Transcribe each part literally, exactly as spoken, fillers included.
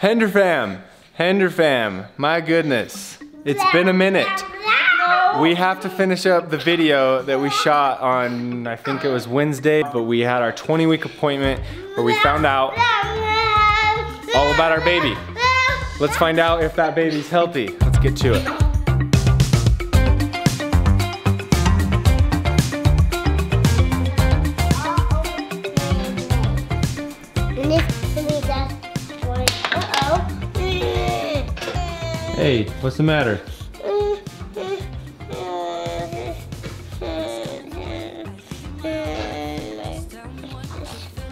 Henderfam, Henderfam, my goodness. It's been a minute. We have to finish up the video that we shot on, I think it was Wednesday, but we had our twenty week appointment where we found out all about our baby. Let's find out if that baby's healthy. Let's get to it. Hey, what's the matter?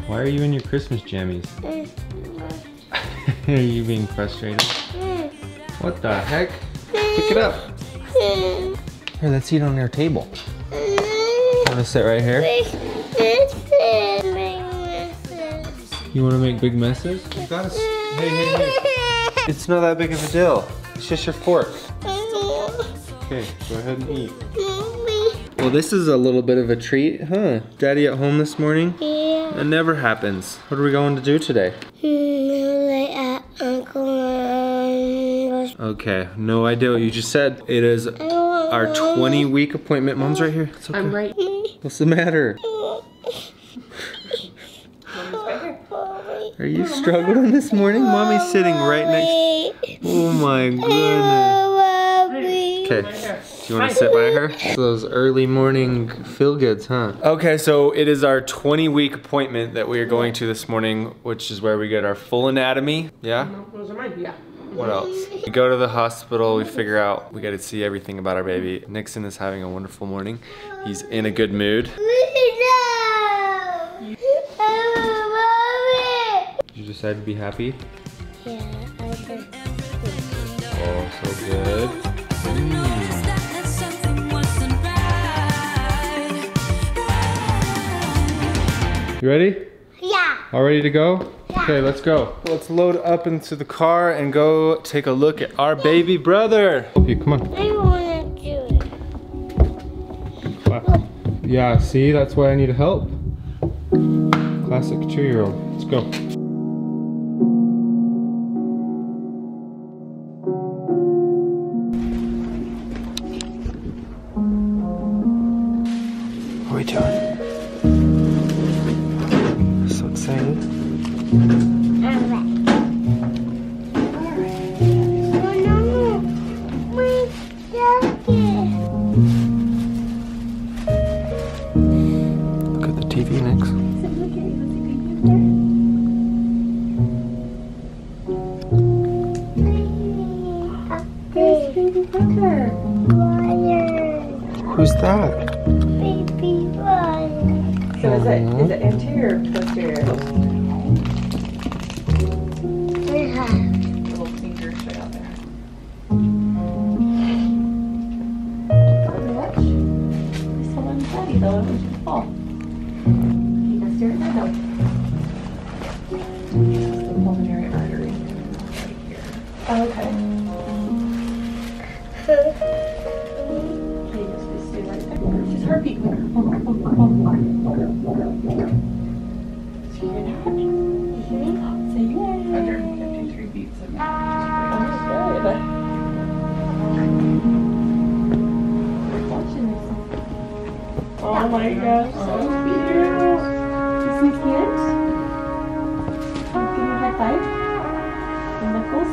Why are you in your Christmas jammies? Are you being frustrated? What the heck? Pick it up. Here, let's eat on your table. You wanna sit right here? You wanna make big messes? You gotta s hey, hey, hey. It's not that big of a deal. It's just your fork. Okay, go ahead and eat. Well, this is a little bit of a treat, huh? Daddy at home this morning? Yeah. It never happens. What are we going to do today? Okay, no idea what you just said. It is our twenty week appointment. Mom's right here. It's okay. I'm right here. What's the matter? Are you struggling this morning? Mommy's sitting right next. Oh my goodness. Okay, do you want to sit by her? Those early morning feel-goods, huh? Okay, so it is our twenty week appointment that we are going to this morning, which is where we get our full anatomy. Yeah? Yeah. What else? We go to the hospital, we figure out, we gotta see everything about our baby. Nixon is having a wonderful morning. He's in a good mood. Did you decide to be happy? Yeah, I did. Oh, so good. Mm. You ready? Yeah. All ready to go? Okay, let's go. Let's load up into the car and go take a look at our baby brother. Help you, come on. I want to do it. Wow. Yeah, see, that's why I need help. Classic two year old. Let's go. What are we doing? So excited. Who's that? Baby one. So is it, is it anterior or posterior? Little finger shit out there. Watch. There's someone daddy though, I want you to fall. You can stare at my dog. It's the pulmonary artery right here. Oh, okay. Heartbeat. Hold on, hold on, hold on. So you're not mm-hmm. Say yay. one hundred fifty-three beats a minute. We're watching this. Oh my gosh, so cute. Isn't it cute? Can you high five? The nipples?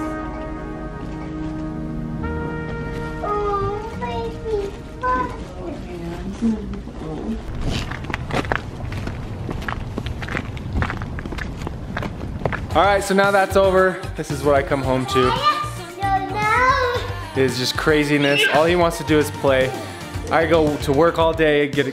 All right, so now that's over. This is what I come home to. It's just craziness. All he wants to do is play. I go to work all day, get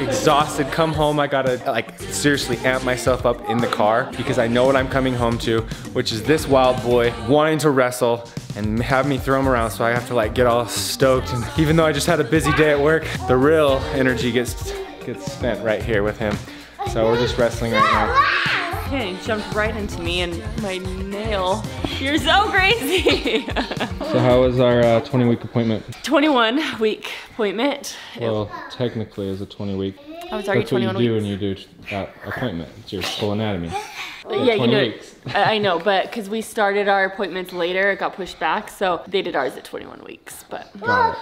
exhausted, come home. I gotta like seriously amp myself up in the car because I know what I'm coming home to, which is this wild boy wanting to wrestle and have me throw him around, so I have to like get all stoked. And even though I just had a busy day at work, the real energy gets gets spent right here with him. So we're just wrestling right now. Okay, he jumped right into me and my nail. You're so crazy. So how was our uh, twenty week appointment? twenty-one week appointment. Well, it, technically it was a twenty week. Oh, it's already twenty-one weeks. That's what you do when you do that appointment. It's your full anatomy. yeah, you know, weeks. I know, but because we started our appointments later, it got pushed back, so they did ours at twenty-one weeks. But wow,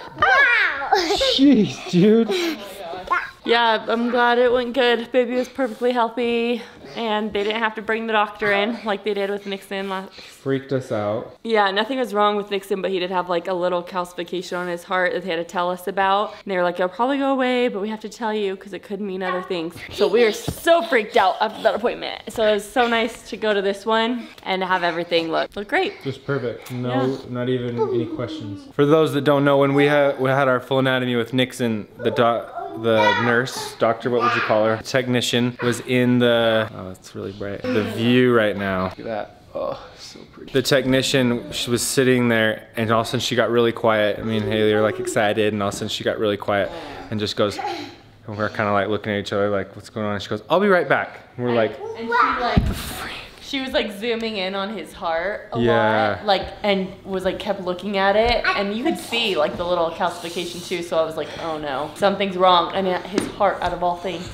jeez, dude. Oh my gosh. Yeah, I'm glad it went good. Baby was perfectly healthy, and they didn't have to bring the doctor in like they did with Nixon last. Freaked us out. Yeah, nothing was wrong with Nixon, but he did have like a little calcification on his heart that they had to tell us about. And they were like, it'll probably go away, but we have to tell you because it could mean other things. So we were so freaked out after that appointment. So it was so nice to go to this one and have everything look, look great. Just perfect. No, yeah. Not even any questions. For those that don't know, when we had, we had our full anatomy with Nixon, the doc, the nurse, doctor, what would you call her? The technician was in the, oh, it's really bright. The view right now. Look at that. Oh, so pretty. The technician, she was sitting there, and all of a sudden she got really quiet. I mean, Hayley were like excited, and all of a sudden she got really quiet and just goes, and we're kind of like looking at each other like, what's going on? And she goes, I'll be right back. And we're like, and she like, the freak. She was like zooming in on his heart a yeah. lot, like, and was like kept looking at it, and you could see like the little calcification too. So I was like, oh no, something's wrong, and his heart out of all things.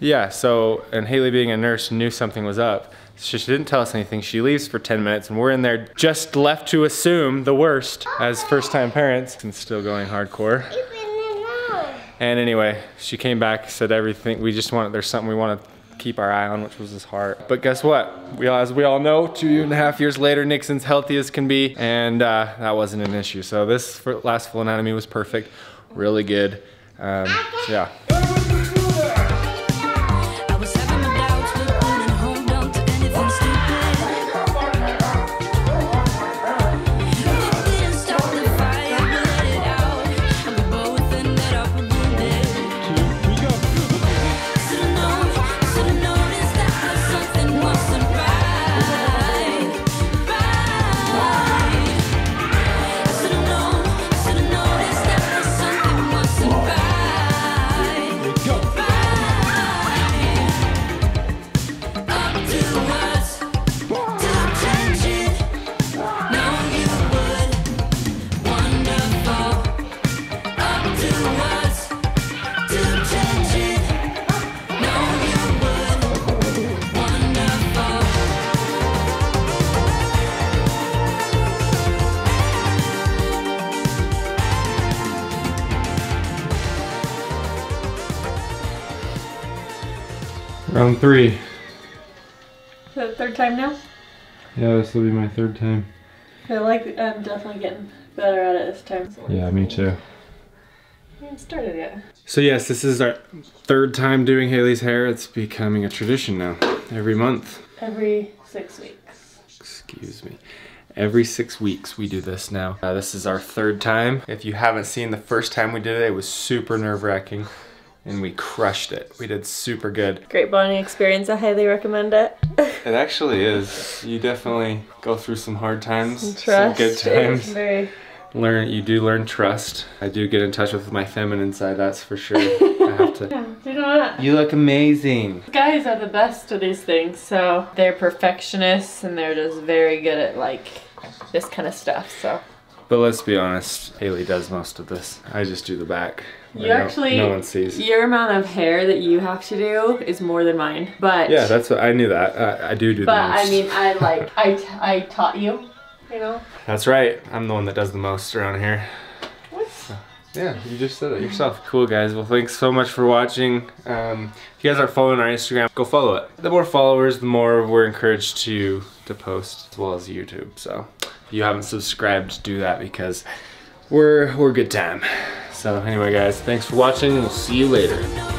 Yeah. So, and Hayley being a nurse knew something was up. She, she didn't tell us anything. She leaves for ten minutes, and we're in there just left to assume the worst as first-time parents, and still going hardcore. And anyway, she came back, said everything. We just wanted. There's something we wanted. Keep our eye on, which was his heart. But guess what? We, as we all know, two and a half years later, Nixon's healthy as can be, and uh, that wasn't an issue. So this for last full anatomy was perfect, really good. Um, so yeah. Round three. Is that the third time now? Yeah, this will be my third time. I feel like I'm definitely getting better at it this time. Yeah, me too. I haven't started yet. So yes, this is our third time doing Hayley's hair. It's becoming a tradition now. Every month. Every six weeks. Excuse me. Every six weeks we do this now. Uh, this is our third time. If you haven't seen the first time we did it, it was super nerve-wracking. And we crushed it. We did super good. Great bonding experience. I highly recommend it. It actually is. You definitely go through some hard times, some, trust. some good times. It's very... Learn. You do learn trust. I do get in touch with my feminine side. That's for sure. I have to. Yeah, you know what? You look amazing. Guys are the best at these things. So they're perfectionists, and they're just very good at like this kind of stuff. So. But let's be honest, Hayley does most of this. I just do the back. You actually, no one sees. Your amount of hair that you have to do is more than mine. But yeah, that's what I knew that. I, I do do that. But I mean, I like, I, t I taught you, you know? That's right. I'm the one that does the most around here. What? So, yeah, you just said it yourself. Cool, guys. Well, thanks so much for watching. Um, if you guys are following our Instagram, go follow it. The more followers, the more we're encouraged to, to post, as well as YouTube, so. If you haven't subscribed, do that because we're we're a good time. So anyway guys, thanks for watching and we'll see you later.